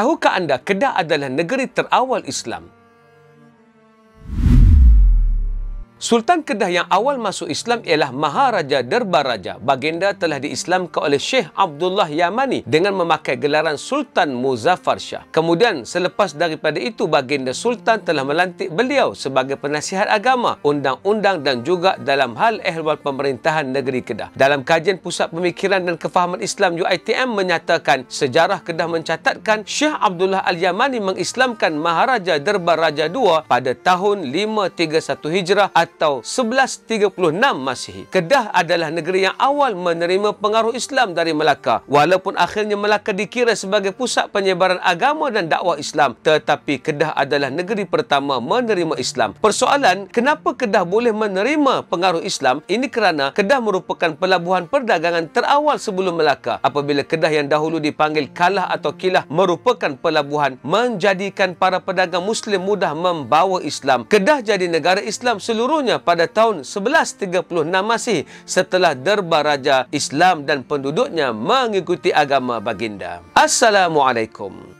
Tahukah anda Kedah adalah negeri terawal Islam? Sultan Kedah yang awal masuk Islam ialah Maharaja Derbar Raja. Baginda telah diislamkan oleh Syeikh Abdullah Al-Yamani dengan memakai gelaran Sultan Muzaffar Shah. Kemudian selepas daripada itu baginda Sultan telah melantik beliau sebagai penasihat agama, undang-undang dan juga dalam hal ehwal pemerintahan negeri Kedah. Dalam kajian Pusat Pemikiran dan Kefahaman Islam UITM menyatakan sejarah Kedah mencatatkan Syeikh Abdullah Al-Yamani mengislamkan Maharaja Derbar Raja II pada tahun 531 Hijrah atau 1136 Masehi. Kedah adalah negeri yang awal menerima pengaruh Islam dari Melaka. Walaupun akhirnya Melaka dikira sebagai pusat penyebaran agama dan dakwah Islam, tetapi Kedah adalah negeri pertama menerima Islam. Persoalan, kenapa Kedah boleh menerima pengaruh Islam? Ini kerana Kedah merupakan pelabuhan perdagangan terawal sebelum Melaka. Apabila Kedah yang dahulu dipanggil Kalah atau Kilah merupakan pelabuhan menjadikan para pedagang Muslim mudah membawa Islam, Kedah jadi negara Islam seluruh pada tahun 1136 Masehi setelah Derbar Raja Islam dan penduduknya mengikuti agama baginda. Assalamualaikum.